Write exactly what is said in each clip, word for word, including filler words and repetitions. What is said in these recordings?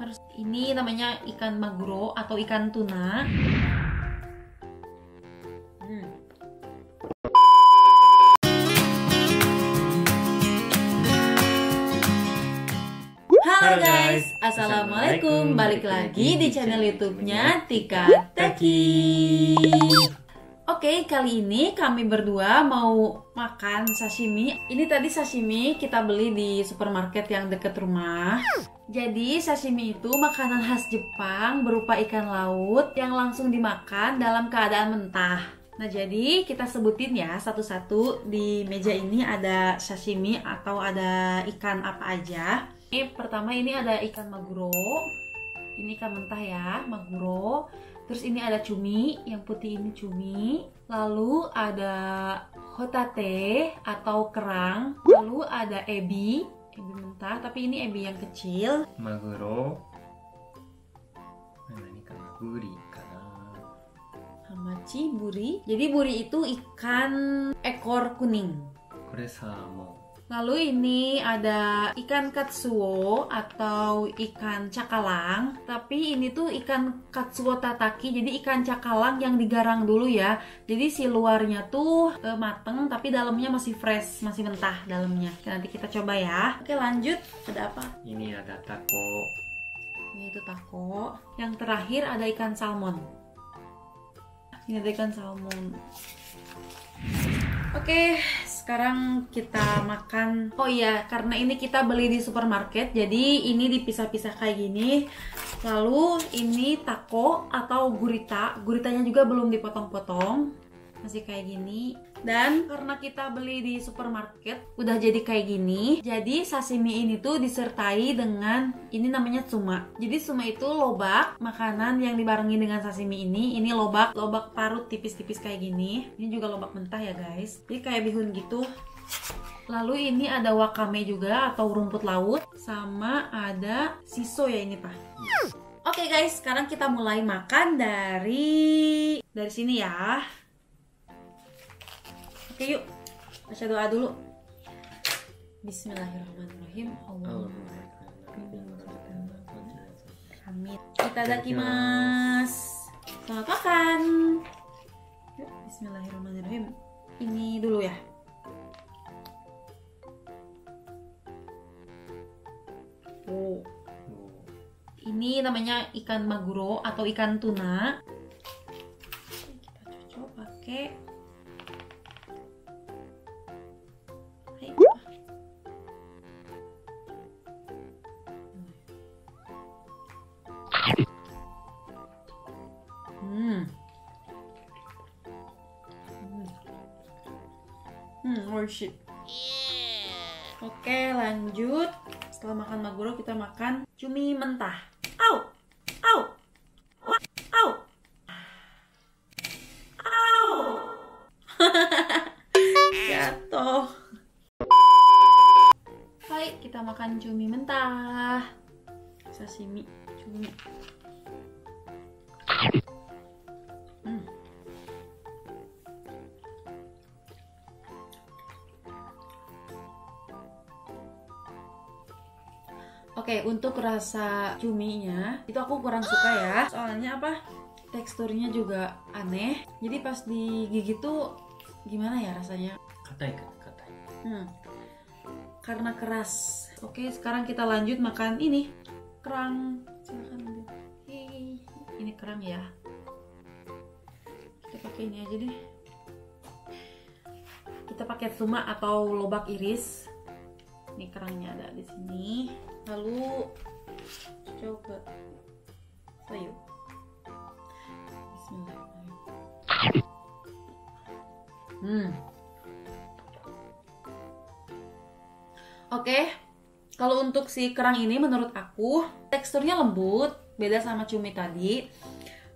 harus. Ini namanya ikan maguro atau ikan tuna. Hmm. Halo guys, assalamualaikum. Balik lagi di channel YouTube-nya Tika Teki. Oke, kali ini kami berdua mau makan sashimi. Ini tadi sashimi kita beli di supermarket yang deket rumah. Jadi sashimi itu makanan khas Jepang berupa ikan laut yang langsung dimakan dalam keadaan mentah. Nah, jadi kita sebutin ya satu-satu. Di meja ini ada sashimi atau ada ikan apa aja. Ini pertama ini ada ikan maguro. Ini ikan mentah ya, maguro. Terus ini ada cumi, yang putih ini cumi. Lalu ada hotate atau kerang. Lalu ada ebi, ebi mentah, tapi ini ebi yang kecil. Maguro. Nah, ini karena buri, karena hamachi buri. Jadi buri itu ikan ekor kuning. Kore samo. Lalu ini ada ikan katsuwo atau ikan cakalang. Tapi ini tuh ikan katsuwo tataki, jadi ikan cakalang yang digarang dulu ya. Jadi si luarnya tuh eh, mateng, tapi dalamnya masih fresh, masih mentah dalamnya. Nanti kita coba ya. Oke, lanjut, ada apa? Ini ada tako. Ini itu tako. Yang terakhir ada ikan salmon. Ini ada ikan salmon. Oke, sekarang kita makan. Oh iya, karena ini kita beli di supermarket, jadi ini dipisah-pisah kayak gini. Lalu ini tako atau gurita. Guritanya juga belum dipotong-potong, masih kayak gini. Dan karena kita beli di supermarket, udah jadi kayak gini. Jadi sashimi ini tuh disertai dengan, ini namanya tsuma. Jadi tsuma itu lobak, makanan yang dibarengi dengan sashimi ini. Ini lobak, lobak parut tipis-tipis kayak gini. Ini juga lobak mentah ya guys. Jadi kayak bihun gitu. Lalu ini ada wakame juga atau rumput laut. Sama ada siso ya ini pak. Oke guys, sekarang kita mulai makan dari dari sini ya. Oke yuk, baca doa dulu. Bismillahirrahmanirrahim. Allahumma amin. Itadakimasu. Selamat makan. Yuk, bismillahirrahmanirrahim. Ini dulu ya. Oh. Ini namanya ikan maguro atau ikan tuna. Kita cocok pakai. Hmm, worship. Oke, lanjut. Setelah makan maguro, kita makan cumi mentah. Au! Au! Au! Au! Jatuh. Hai, kita makan cumi mentah. Sashimi, cumi. Oke, untuk rasa cuminya itu aku kurang suka ya. Soalnya apa? Teksturnya juga aneh. Jadi pas digigit tuh gimana ya rasanya? Katai, katai. Hmm. Karena keras. Oke, sekarang kita lanjut makan ini. Kerang. Silakan. Ini kerang ya. Kita pakai ini aja deh. Kita pakai tsuma atau lobak iris. Ini kerangnya ada di sini. Lalu coba sayur. Bismillahirrahmanirrahim. Hmm. Oke, kalau untuk si kerang ini menurut aku teksturnya lembut, beda sama cumi tadi.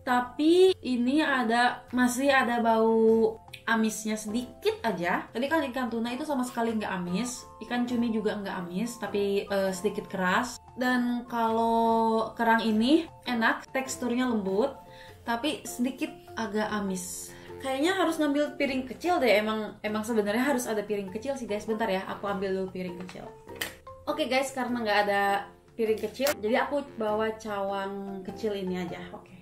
Tapi ini ada masih ada bau amisnya sedikit aja. Tadi kan ikan tuna itu sama sekali nggak amis, ikan cumi juga nggak amis, tapi uh, sedikit keras. Dan kalau kerang ini enak, teksturnya lembut, tapi sedikit agak amis. Kayaknya harus ngambil piring kecil deh. Emang emang sebenarnya harus ada piring kecil sih guys. Bentar ya, aku ambil dulu piring kecil. Oke guys, karena nggak ada piring kecil. Jadi aku bawa cawang kecil ini aja. Oke. Okay.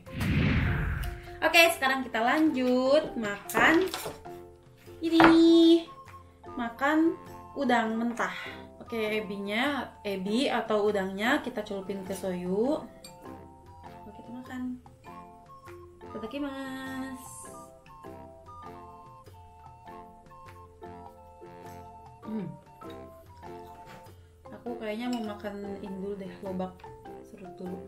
Oke, okay, sekarang kita lanjut makan ini. Makan udang mentah. Oke, okay, ebinya, ebi atau udangnya kita celupin ke soyu. Lalu kita makan. Tataki mas. Hmm. Aku kayaknya mau makan ini dulu deh, lobak serut dulu.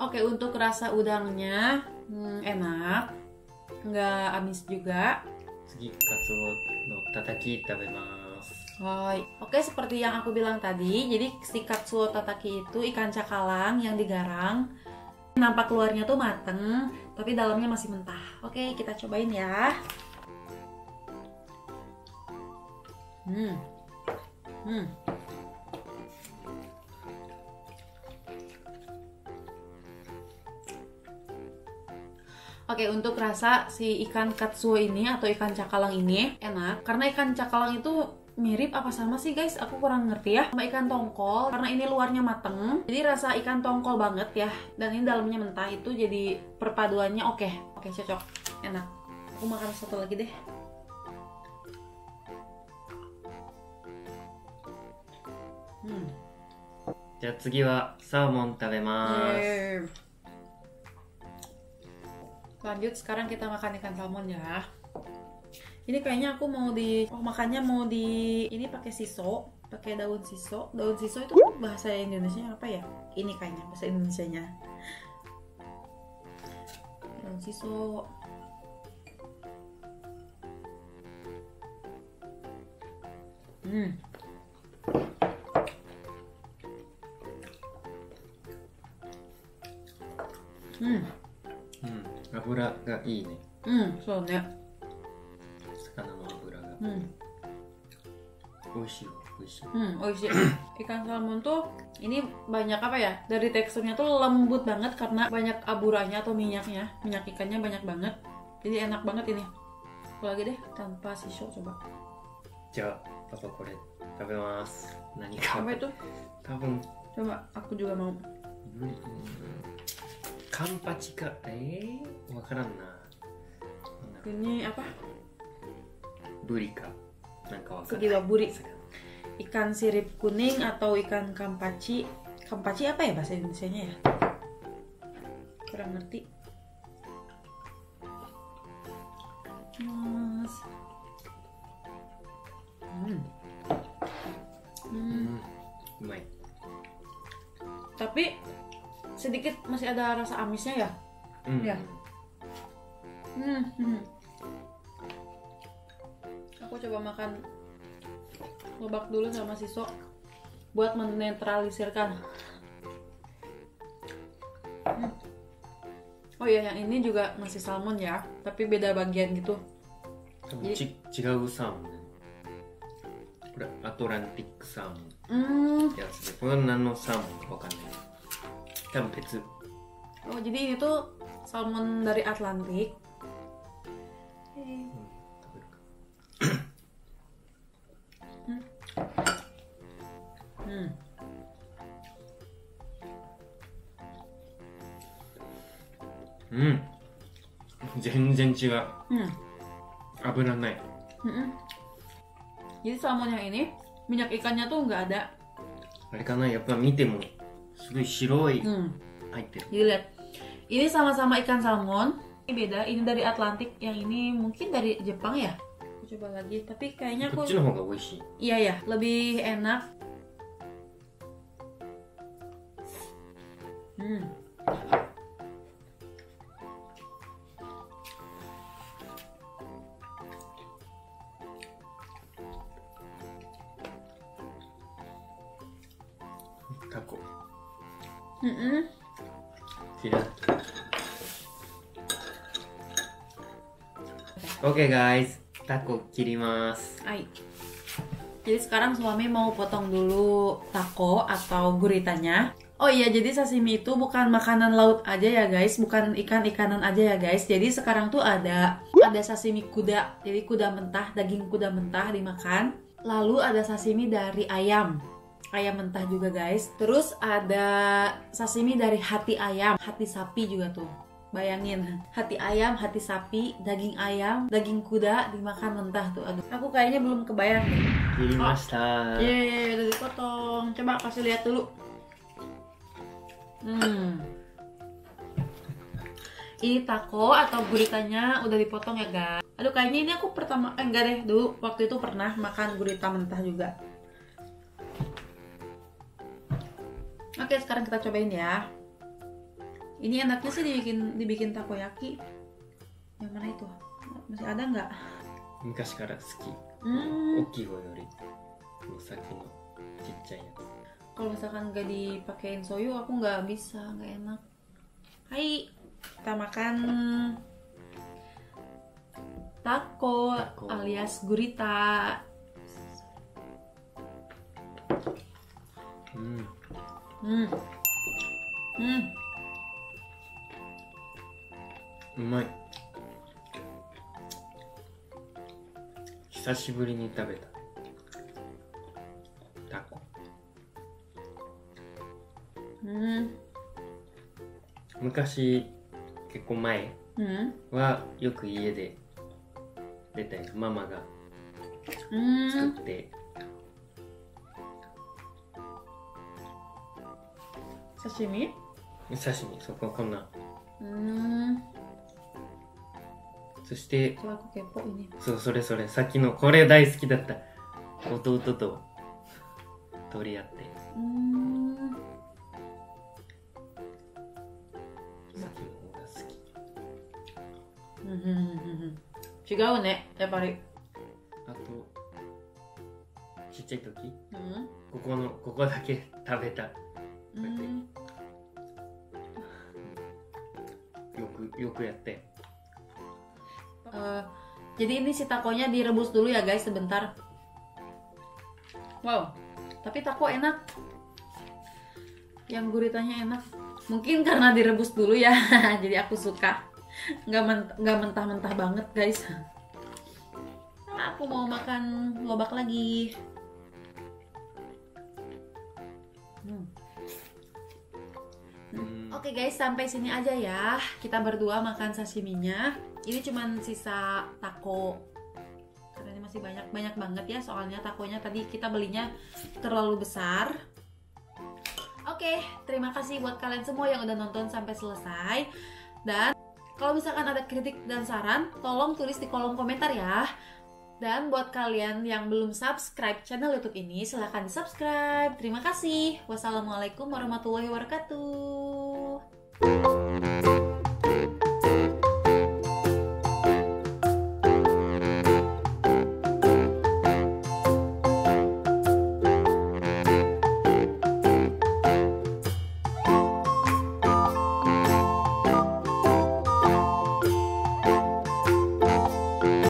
Oke, untuk rasa udangnya hmm, enak, nggak amis juga. Katsuwo no tataki tabemasu. Oke, seperti yang aku bilang tadi, jadi si katsuwo tataki itu ikan cakalang yang digarang. Nampak luarnya tuh mateng, tapi dalamnya masih mentah. Oke, kita cobain ya. Hmm, hmm, oke. Untuk rasa si ikan katsuwo ini atau ikan cakalang ini enak, karena ikan cakalang itu mirip apa sama sih guys, aku kurang ngerti ya, sama ikan tongkol. Karena ini luarnya mateng, jadi rasa ikan tongkol banget ya, dan ini dalamnya mentah, itu jadi perpaduannya oke. Oke, cocok, enak. Aku makan satu lagi deh. Hmm. Jadi, tsugi wa salmon tabemasu. Lanjut, sekarang kita makan ikan salmon ya. Ini kayaknya aku mau di oh, makannya mau di ini pakai siso, pakai daun siso. Daun siso itu bahasa Indonesia apa ya? Ini kayaknya bahasa Indonesianya. Daun siso. Hmm. Hmm. Hmm, abura ga ii ne. Hmm, so ne. 美味しい、美味しい。Hmm, 美味しい. Ikan salmon tuh ini banyak apa ya? Dari teksturnya tuh lembut banget karena banyak aburanya atau minyaknya. Minyak ikannya banyak banget. Jadi enak banget ini. Aku lagi deh tanpa siso coba. Ja, apa kore? Tabemasu. Nani ka? Apa itu? Tabun. Coba aku juga mau. Kampachi ka? Eh, wakaran na. Ini apa? Buri ka? Sekiwa buri, ikan sirip kuning atau ikan kampachi. Kampachi apa ya bahasa Indonesianya ya? Kurang ngerti. Mas. Hmm. Hmm. Hmm. Tapi sedikit masih ada rasa amisnya ya? Hmm. Ya. Hmm. Hmm. Aku coba makan lobak dulu sama siso buat menetralisirkan. Hmm. Oh iya, yang ini juga masih salmon ya, tapi beda bagian gitu. Jadi cigau salmon. Kore Atlantic salmon. Hmm. Ya, kore nano salmon, wakame. Kanbetsu. Oh, jadi ini tuh salmon dari Atlantik. Hmm. Hmm. Zenzen chiga. Hmm. Abura nai. Hmm. Jadi salmon yang ini minyak ikannya tuh nggak ada. Are kana yappa mite mo sugoi shiroi. Hmm. Haitteru. Lihat. Ini sama-sama ikan salmon, ini beda. Ini dari Atlantik, yang ini mungkin dari Jepang ya. Aku coba lagi, tapi kayaknya aku Iya ya, lebih enak. Hmm. Tako. Mm-mm. Tidak. Oke, okay, guys, tako kirimasu. Hai. Jadi sekarang suami mau potong dulu tako atau guritanya. Oh iya, jadi sashimi itu bukan makanan laut aja ya guys, bukan ikan-ikanan aja ya guys. Jadi sekarang tuh ada ada sashimi kuda, jadi kuda mentah, daging kuda mentah dimakan. Lalu ada sashimi dari ayam, ayam mentah juga guys. Terus ada sashimi dari hati ayam, hati sapi juga tuh. Bayangin, hati ayam, hati sapi, daging ayam, daging kuda dimakan mentah tuh. Aduh, aku kayaknya belum kebayang deh. Jadi oh, masak. Yeay, udah dipotong. Coba kasih lihat dulu. Hmm. Ini tako atau guritanya udah dipotong ya guys. Aduh, kayaknya ini aku pertama eh, enggak deh, dulu waktu itu pernah makan gurita mentah juga. Oke, sekarang kita cobain ya. Ini enaknya sih dibikin dibikin takoyaki. Yang mana itu? Masih ada nggak? Mikashi kara suki. Oki wo yori sake no chichai. Kalau misalkan nggak dipakein soyu, aku nggak bisa, nggak enak. Hai, kita makan tako, tako alias gurita. Hmm. Hmm. Hmm. Umai. Hisashiburi ni tabeta tako. Hmm. Mukashi, kekko mae, wa yoku iye de deta yaku mama ga tsukutte. Sashimi? Sashimi, so konna. Hmm. Soshite, so sore sore, saki no kore daisuki datta Otouto to toriatte. Hmm. Chigau ne, yappari. Ato chichai toki, koko no koko dake tabeta. Yoku yoku yatte. Jadi ini si takonya direbus dulu ya guys sebentar. Wow, tapi tako enak. Yang guritanya enak. Mungkin karena direbus dulu ya, jadi aku suka. Nggak mentah-mentah banget guys. Aku mau makan lobak lagi. hmm. hmm. Oke okay guys, sampai sini aja ya. Kita berdua makan sashiminya. Ini cuman sisa tako, karena ini masih banyak-banyak banget ya. Soalnya takonya tadi kita belinya terlalu besar. Oke, okay, terima kasih buat kalian semua yang udah nonton sampai selesai. Dan kalau misalkan ada kritik dan saran, tolong tulis di kolom komentar ya. Dan buat kalian yang belum subscribe channel YouTube ini, silahkan di-subscribe. Terima kasih. Wassalamualaikum warahmatullahi wabarakatuh.